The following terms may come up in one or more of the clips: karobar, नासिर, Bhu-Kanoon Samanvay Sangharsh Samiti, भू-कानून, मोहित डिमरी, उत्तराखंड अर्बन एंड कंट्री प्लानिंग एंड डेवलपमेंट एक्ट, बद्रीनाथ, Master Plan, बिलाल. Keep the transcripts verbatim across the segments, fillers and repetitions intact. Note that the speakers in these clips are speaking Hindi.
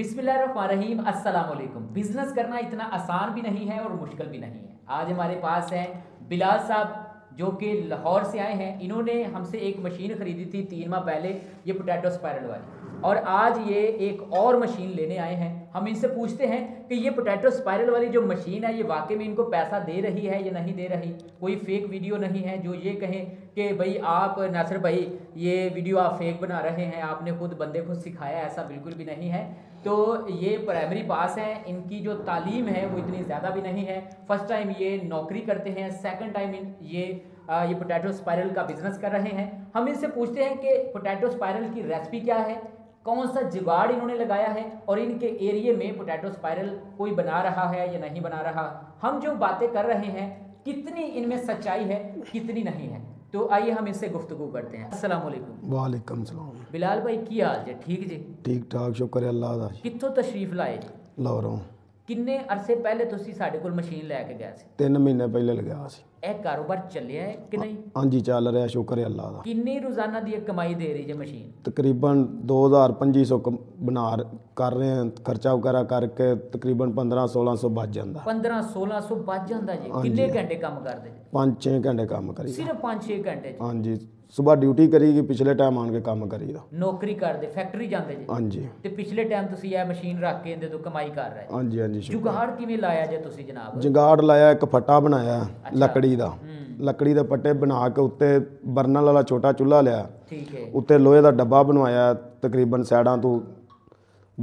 बिस्मिल्लाहिर्रहमानिर्रहीम, अस्सलाम वालेकुम। बिजनेस करना इतना आसान भी नहीं है और मुश्किल भी नहीं है। आज हमारे पास हैं बिलाल साहब जो कि लाहौर से आए हैं। इन्होंने हमसे एक मशीन खरीदी थी तीन माह पहले, ये पोटैटो स्पायरल वाली, और आज ये एक और मशीन लेने आए हैं। हम इनसे पूछते हैं कि ये पोटैटो स्पायरल वाली जो मशीन है ये वाकई में इनको पैसा दे रही है या नहीं दे रही, कोई फेक वीडियो नहीं है जो ये कहें कि भाई आप नासिर भाई ये वीडियो आप फेक बना रहे हैं, आपने खुद बंदे को सिखाया, ऐसा बिल्कुल भी नहीं है। तो ये प्राइमरी पास है, इनकी जो तालीम है वो इतनी ज़्यादा भी नहीं है। फर्स्ट टाइम ये नौकरी करते हैं, सेकंड टाइम ये ये पोटैटो स्पायरल का बिज़नेस कर रहे हैं। हम इनसे पूछते हैं कि पोटैटो स्पायरल की रेसिपी क्या है, कौन सा जुगाड़ इन्होंने लगाया है, और इनके एरिए में पोटैटो स्पायरल कोई बना रहा है या नहीं बना रहा। हम जो बातें कर रहे हैं कितनी इनमें सच्चाई है कितनी नहीं है, तो आइए हम इससे गुफ्तगू करते हैं। अस्सलाम वालेकुम। वालेकुम सलाम। बिलाल भाई की हाल जी? ठीक जी, ठीक ठाक, शुक्र है अल्लाह दा। कित्थों तशरीफ लाए? लाहौरों। किन्ने अरसे पहले तुसी साडे कोल मशीन लैके गए सी? तीन महीने पहले लगाया सी। एक कारोबार चलिया है कि नहीं? हाँ जी चल रहा है, शुक्र है अल्लाह दा। किन्नी रोजाना दी कमाई दे रही है मशीन? तकरीबन दो हज़ार पच्ची सौ बना कर रहे हैं, खर्चा वगैरह करके तकरीबन पंद्रह सोलह सौ बच जाता। पंद्रह सोलह सौ बच जाता जी। कितने घंटे काम करते? पाँच छः घंटे काम करी। सिर्फ पाँच छः घंटे? हाँ जी, सुबह ड्यूटी करीगी, पिछले टाइम आन के काम करीदा। नौकरी करते, फैक्ट्री जाते जी? हाँ जी। तो पिछले टाइम तुसी ये मशीन रख के इंदे तो कमाई कर रहे? हाँ जी हाँ जी। जुगाड़ किवें लाया जी तुसी जनाब? जुगाड़ लाया, एक फट्टा बनाया लकड़ी, लकड़ी के पट्टे बना के उत्ते बर्नल वाला छोटा चूल्हा लिया, उत्ते लोहे का डब्बा बनवाया, तकरीबन सैडां तों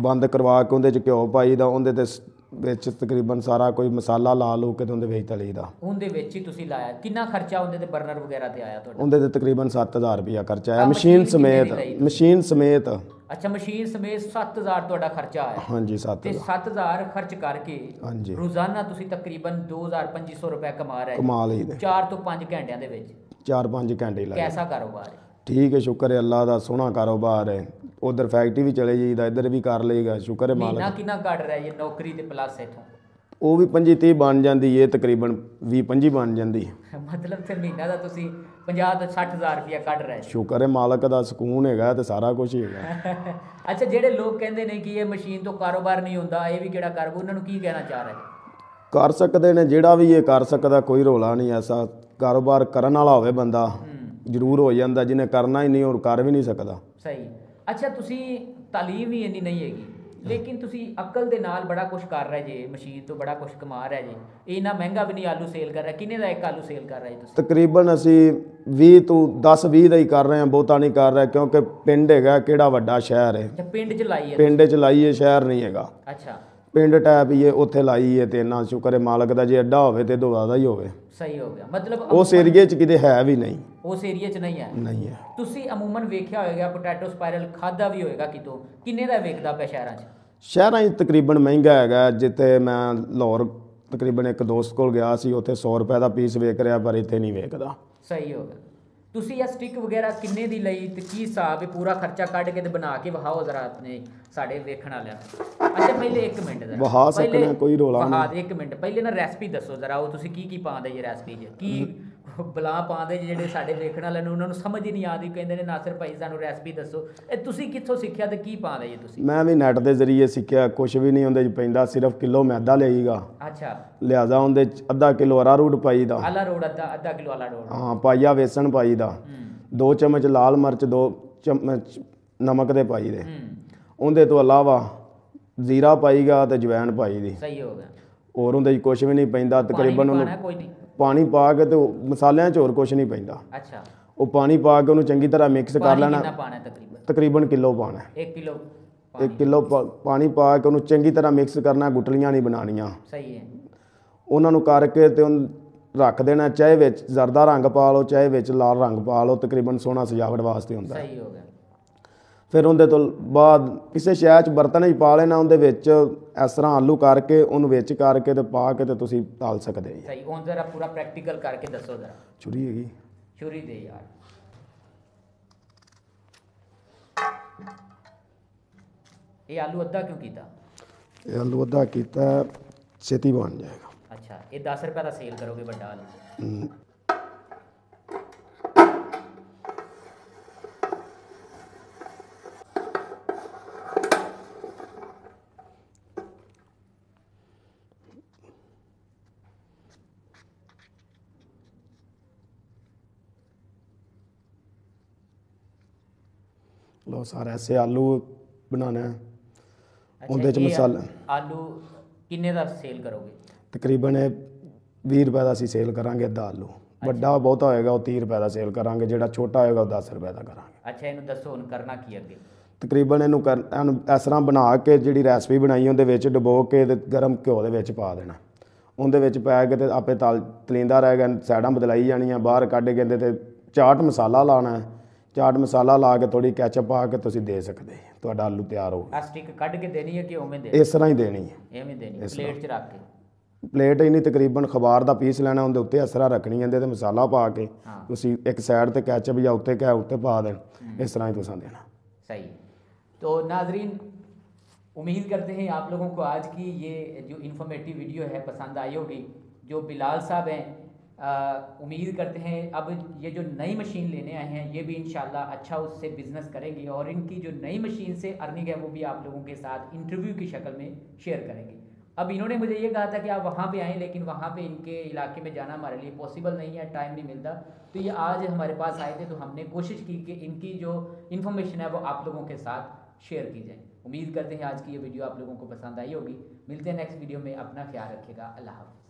बंद करवा के उहदे च घिओ पाई दा, उहदे ते विच तकरीबन सारा कोई मसाला ला लो के उहदे विच तली दा। उहदे विच ही तुसीं लाया? कितना खर्चा उहदे ते बर्नर वगैरह ते आया तुहाडा? उहदे ते तकरीबन सत्त हज़ार रुपया खर्चा आया मशीन समेत। मशीन समेत? अच्छा, मशीन समेत सत्त हज़ार तुहाडा खर्चा आया? हाँ जी, सत्त हज़ार। सत्त हज़ार खर्च करके रोजाना तुसीं तकरीबन दो हज़ार पंजी सौ रुपया कमा रहे? कमा लईदा। चार तो पाँच घंटियां दे विच? चार पाँच घंटे लाए। कैसा कारोबार है? ठीक है, शुक्र है अल्लाह दा, सोहना कारोबार है। उधर फैक्ट्री भी चले जाइदा, इधर भी कर लेगा, शुक्र है मालिक। महीना कितना काट रहा है ये नौकरी दे प्लस इथों? वो भी पंजी तीह बन जाती है, तकरीबन भी पंजी बन जाती है। मतलब फिर महीना दा तुसी पंजाह तो साठ हज़ार रुपया काट रहे? शुक्र है मालिक दा, सुकून हैगा तो सारा कुछ हैगा। अच्छा, जेडे लोग कहंदे ने कि ये मशीन तो कारोबार नहीं हुंदा, ये भी केड़ा कारोबार, उन्हां नूं की कहना चाह रहे? कर सकदे ने, जेड़ा भी ये कर सकदा, कोई रौला नहीं। ऐसा कारोबार करन वाला होवे बंदा जरूर हो जाता, जिन्हें करना ही नहीं और कर भी नहीं सकता। सही। अच्छा, तुसी तालीम ही इन्नी नहीं हैगी, लेकिन तुसी अकल दे नाल बड़ा कुछ कर रहे जे, मशीन तो बड़ा कुछ कमा रहे जे। इन्ना महंगा भी नहीं आलू सेल कर रहा, किन्ने दा एक आलू सेल कर रहे तुसी? तकरीबन असी बीस तो दस बीस दा ही कर रहे हैं, बहुता नहीं कर रहे, क्योंकि पिंड हैगा, केड़ा वड्डा शहर है। पिंड च लाई है? पिंड च लाई है, शहर नहीं हैगा। अच्छा, पिंड टाइप ये उत्थे लाई है। तो इन्ना शुक्र है मालिक दा, जे अड्डा होवे ते दोबारा ही होवे। सही हो गया। मतलब उस एरिए च किते है भी नहीं, उस एरिए च नहीं है। नहीं है। तुसी अमूमन वेख्या होएगा पोटैटो स्पायरल, खादा भी होएगा कितों? किन्ने दा वेखदा पिया शहरां च? शहरां च तकरीबन महंगा हैगा। जिथे मैं लाहौर तकरीबन एक दोस्त कोल गया सी, उत्थे सौ रुपए दा पीस वेच रहा, पर इत्थे नहीं वेखदा। सही हो गया। तुसी ये स्टिक वगैरह किन्ने दी लई ते की हिसाब है? पूरा खर्चा कढ के ते बना के वहाओ जरा अपने साडे वेखण वालेयां। अच्छा, पहले एक मिनट जरा वहा सकना, कोई रोला नहीं। हां, एक मिनट पहले ना रेसिपी दसो जरा, ओ तुसी की की पांदे जी रेसिपी च? की बला पाते जे साडे वेखण वाले उन्होंने समझ ही नहीं आती, कहते हैं नासिर भाई सानू रेसिपी दसो। ए तुसीं कित्थों सीखिया ते की पाते जी तुसीं? मैं भी नैट के जरिए सीखिया, कुछ भी नहीं उहदे च पैंदा, सिर्फ किलो मैदा लेईगा। अच्छा। लियादा उहदे च अद्धा किलो अरारूट पाईदा। अरारूट अद्धा अद्धा किलो अरारूट? हाँ, पाईया। बेसन पाईदा, दो चम्मच लाल मिर्च, दो चम्मच नमक दे पाईदे, उहदे तो अलावा जीरा पाईगा ते जवैन पाईदी। सही हो गया। और उहदे च कुछ भी नहीं पैंदा तकरीबन। उन्होंने पानी पा के तो मसालियां च होर कुछ नहीं पैंदा। अच्छा। वो पानी पा के उन्होंने चंगी तरह मिक्स कर लेना। तकरीबन किलो पाना है। एक किलो एक किलो पानी पा के उन्होंने चंगी तरह मिक्स करना, गुटलियां नहीं बनानियां। सही है। उन्होंने करके तो रख देना, चाहे विच जरदा रंग पा लो, चाहे विच लाल रंग पा लो, तकरीबन सोहना सजावट वास्ते होंदा। सही हो गया। फिर उनके तो बाद किसी शहर च बर्तन ही पा लेना, उनके इस तरह आलू करके उन्होंने विच करके तो पा के तो डाल सकते जी। सही। हुण जरा पूरा प्रैक्टिकल करके दसो जरा। छुरी हैगी? छुरी दे यार। ये आलू अद्धा क्यों कीता? ये आलू अद्धा कीता छेती बन जाएगा। अच्छा, ये दस रुपये का सेल करोगे बड़ा आलू? लो सारा ऐसे आलू बनाना है। अच्छा, उंदे च मसाला आलू किन्ने दा सेल करोगे? तकरीबन बीस रुपए दा असीं सेल करांगे अद्धा आलू। अच्छा। बड़ा बहुता होएगा वो तीस रुपए दा सेल करांगे, जेड़ा छोटा होएगा वो दस रुपए दा करांगे। अच्छा, इहनूं दसो हुण करना की अगे? तकरीबन इहनूं कर इस तरह बना के जिहड़ी रेसिपी बनाई उहदे विच डुबो के ते गर्म घिओ दे विच पा देना। उहदे विच पा के ते आपे तल तलींदा रहेगा, साइडां बदलाई जाणियां, बाहर कढ के ते चाट मसाला लाना है। चाट मसाला ला के थोड़ी कैचअप पा के तुसीं दे सकदे हो, तो आलू तैयार हो। स्टिक कट के देनी है कि उवें देनी? इस तरह ही देनी है, एवें देनी है, प्लेट च रख के। प्लेट ही नहीं, तकरीबन खबार का पीस लैना, उहदे उत्ते इस तरह रखनी है ते मसाला पा के तुसीं एक साइड ते कैचअप या उत्ते कै उत्ते पा देना, इस तरह ही तुसां देना। सही। तो नाजरीन, उम्मीद करते हैं आप लोगों को आज की ये जो इन्फॉर्मेटिव वीडियो है पसंद आई होगी। जो बिलाल साहब हैं, उम्मीद करते हैं अब ये जो नई मशीन लेने आए हैं ये भी इंशाल्लाह अच्छा उससे बिज़नेस करेंगे और इनकी जो नई मशीन से अर्निंग है वो भी आप लोगों के साथ इंटरव्यू की शक्ल में शेयर करेंगे। अब इन्होंने मुझे ये कहा था कि आप वहाँ पे आएँ, लेकिन वहाँ पे इनके इलाके में जाना हमारे लिए पॉसिबल नहीं है, टाइम नहीं मिलता। तो ये आज हमारे पास आए थे, तो हमने कोशिश की कि इनकी जो इन्फॉर्मेशन है वो आप लोगों के साथ शेयर की जाए। उम्मीद करते हैं आज की ये वीडियो आप लोगों को पसंद आई होगी। मिलते हैं नेक्स्ट वीडियो में, अपना ख्याल रखिएगा। अल्लाह हाफ़िज़।